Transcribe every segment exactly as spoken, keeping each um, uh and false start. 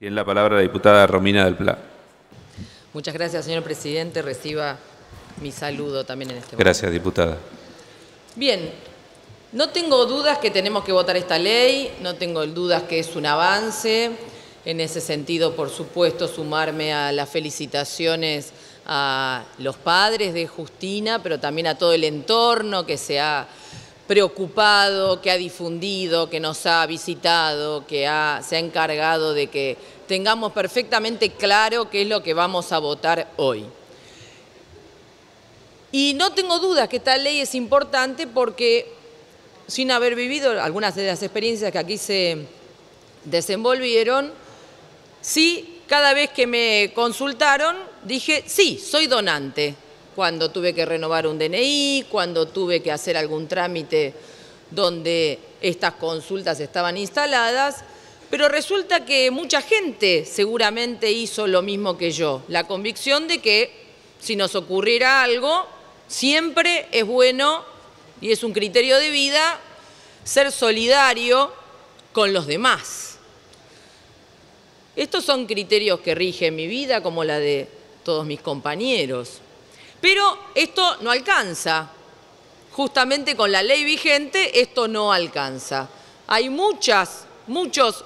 Tiene la palabra la diputada Romina del Plá. Muchas gracias, señor presidente. Reciba mi saludo también en este momento. Gracias, diputada. Bien, no tengo dudas que tenemos que votar esta ley, no tengo dudas que es un avance. En ese sentido, por supuesto, sumarme a las felicitaciones a los padres de Justina, pero también a todo el entorno que se ha preocupado, que ha difundido, que nos ha visitado, que ha, se ha encargado de que tengamos perfectamente claro qué es lo que vamos a votar hoy. Y no tengo dudas que esta ley es importante porque, sin haber vivido algunas de las experiencias que aquí se desenvolvieron, sí, cada vez que me consultaron, dije, sí, soy donante. Cuando tuve que renovar un D N I, cuando tuve que hacer algún trámite donde estas consultas estaban instaladas, pero resulta que mucha gente seguramente hizo lo mismo que yo, la convicción de que si nos ocurriera algo, siempre es bueno, y es un criterio de vida, ser solidario con los demás. Estos son criterios que rigen mi vida, como la de todos mis compañeros. Pero esto no alcanza. Justamente con la ley vigente esto no alcanza. Hay muchas, muchos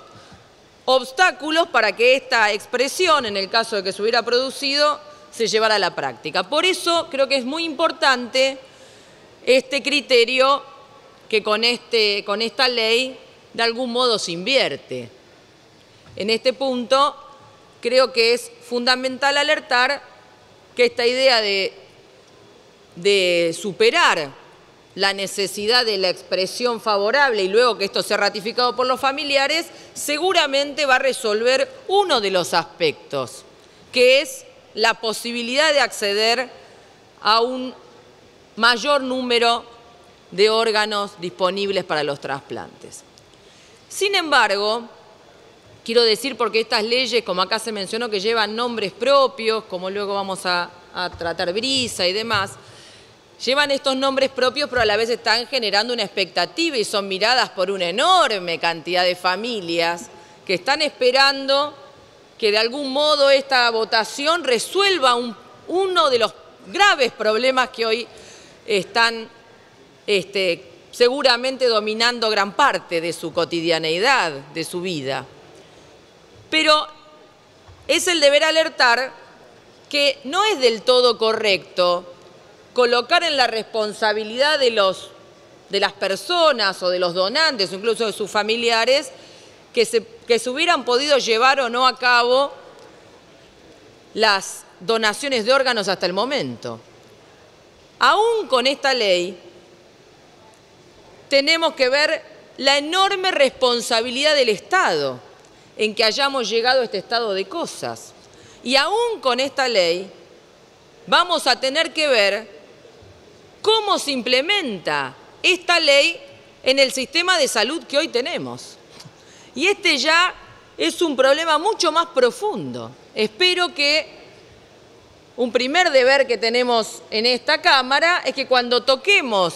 obstáculos para que esta expresión, en el caso de que se hubiera producido, se llevara a la práctica. Por eso creo que es muy importante este criterio que con, este, con esta ley de algún modo se invierte. En este punto creo que es fundamental alertar que esta idea de, de superar la necesidad de la expresión favorable y luego que esto sea ratificado por los familiares, seguramente va a resolver uno de los aspectos, que es la posibilidad de acceder a un mayor número de órganos disponibles para los trasplantes. Sin embargo, quiero decir porque estas leyes, como acá se mencionó, que llevan nombres propios, como luego vamos a, a tratar Brisa y demás, llevan estos nombres propios, pero a la vez están generando una expectativa y son miradas por una enorme cantidad de familias que están esperando que de algún modo esta votación resuelva un, uno de los graves problemas que hoy están este, seguramente dominando gran parte de su cotidianeidad, de su vida. Pero es el deber alertar que no es del todo correcto colocar en la responsabilidad de, los, de las personas o de los donantes, incluso de sus familiares, que se, que se hubieran podido llevar o no a cabo las donaciones de órganos hasta el momento. Aún con esta ley, tenemos que ver la enorme responsabilidad del Estado en que hayamos llegado a este estado de cosas. Y aún con esta ley vamos a tener que ver cómo se implementa esta ley en el sistema de salud que hoy tenemos. Y este ya es un problema mucho más profundo. Espero que un primer deber que tenemos en esta Cámara es que cuando toquemos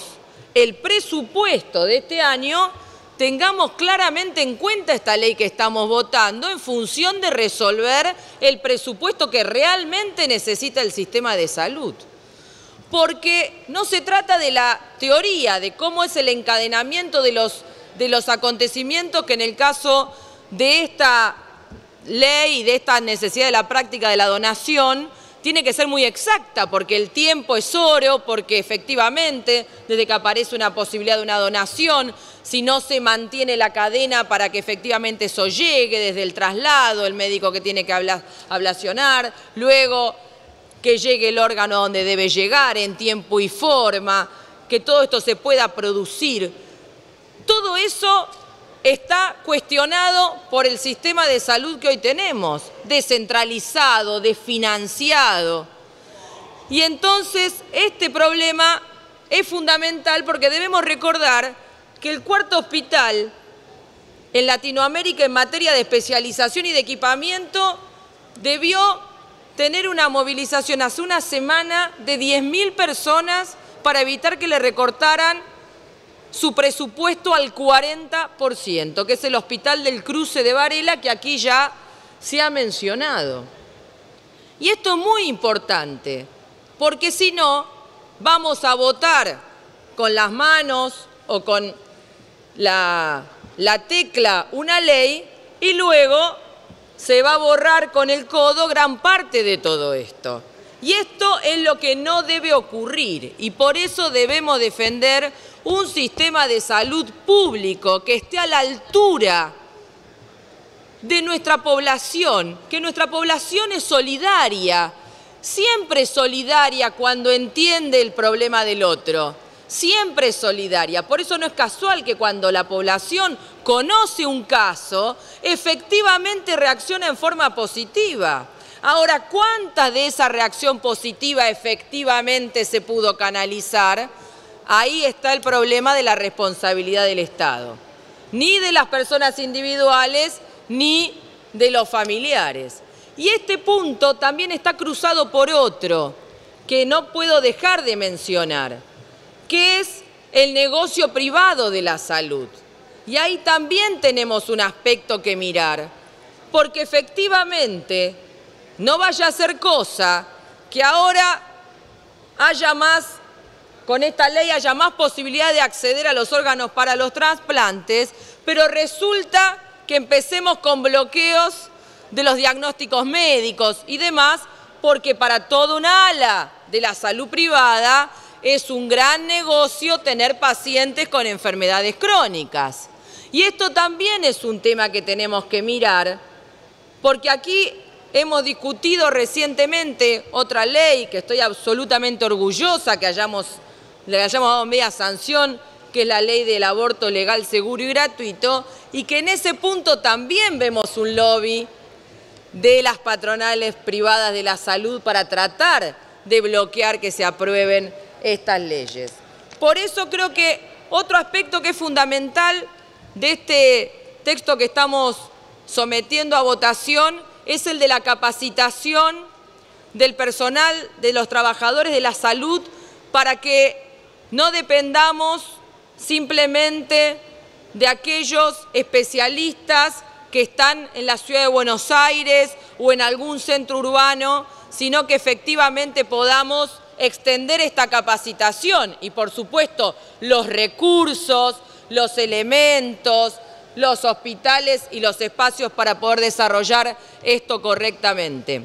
el presupuesto de este año, tengamos claramente en cuenta esta ley que estamos votando en función de resolver el presupuesto que realmente necesita el sistema de salud. Porque no se trata de la teoría, de cómo es el encadenamiento de los, de los acontecimientos que en el caso de esta ley y de esta necesidad de la práctica de la donación tiene que ser muy exacta, porque el tiempo es oro, porque efectivamente, desde que aparece una posibilidad de una donación, si no se mantiene la cadena para que efectivamente eso llegue, desde el traslado, el médico que tiene que ablacionar, luego que llegue el órgano donde debe llegar, en tiempo y forma, que todo esto se pueda producir. Todo eso está cuestionado por el sistema de salud que hoy tenemos, descentralizado, desfinanciado. Y entonces este problema es fundamental porque debemos recordar que el cuarto hospital en Latinoamérica en materia de especialización y de equipamiento debió tener una movilización hace una semana de diez mil personas para evitar que le recortaran su presupuesto al cuarenta por ciento, que es el Hospital del Cruce de Varela, que aquí ya se ha mencionado. Y esto es muy importante, porque si no, vamos a votar con las manos o con la, la tecla una ley y luego se va a borrar con el codo gran parte de todo esto. Y esto es lo que no debe ocurrir, y por eso debemos defender un sistema de salud público que esté a la altura de nuestra población, que nuestra población es solidaria, siempre es solidaria cuando entiende el problema del otro, siempre es solidaria. Por eso no es casual que cuando la población conoce un caso, efectivamente reacciona en forma positiva. Ahora, ¿cuánta de esa reacción positiva efectivamente se pudo canalizar? Ahí está el problema de la responsabilidad del Estado. Ni de las personas individuales, ni de los familiares. Y este punto también está cruzado por otro, que no puedo dejar de mencionar, que es el negocio privado de la salud. Y ahí también tenemos un aspecto que mirar, porque efectivamente no vaya a ser cosa que ahora haya más, con esta ley haya más posibilidad de acceder a los órganos para los trasplantes, pero resulta que empecemos con bloqueos de los diagnósticos médicos y demás, porque para toda una ala de la salud privada es un gran negocio tener pacientes con enfermedades crónicas. Y esto también es un tema que tenemos que mirar, porque aquí hemos discutido recientemente otra ley que estoy absolutamente orgullosa que hayamos, le hayamos dado media sanción, que es la ley del aborto legal, seguro y gratuito, y que en ese punto también vemos un lobby de las patronales privadas de la salud para tratar de bloquear que se aprueben estas leyes. Por eso creo que otro aspecto que es fundamental de este texto que estamos sometiendo a votación es el de la capacitación del personal, de los trabajadores de la salud, para que no dependamos simplemente de aquellos especialistas que están en la ciudad de Buenos Aires o en algún centro urbano, sino que efectivamente podamos extender esta capacitación y, por supuesto, los recursos, los elementos, los hospitales y los espacios para poder desarrollar esto correctamente.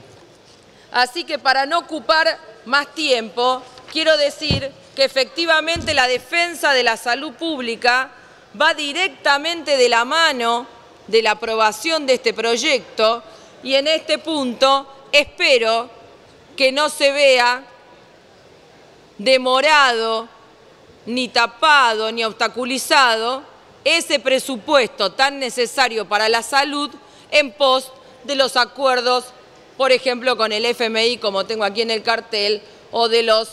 Así que para no ocupar más tiempo, quiero decir que efectivamente la defensa de la salud pública va directamente de la mano de la aprobación de este proyecto, y en este punto espero que no se vea demorado, ni tapado, ni obstaculizado ese presupuesto tan necesario para la salud en pos de los acuerdos, por ejemplo, con el F M I, como tengo aquí en el cartel, o de los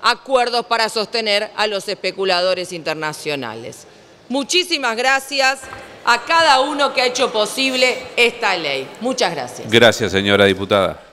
acuerdos para sostener a los especuladores internacionales. Muchísimas gracias a cada uno que ha hecho posible esta ley. Muchas gracias. Gracias, señora diputada.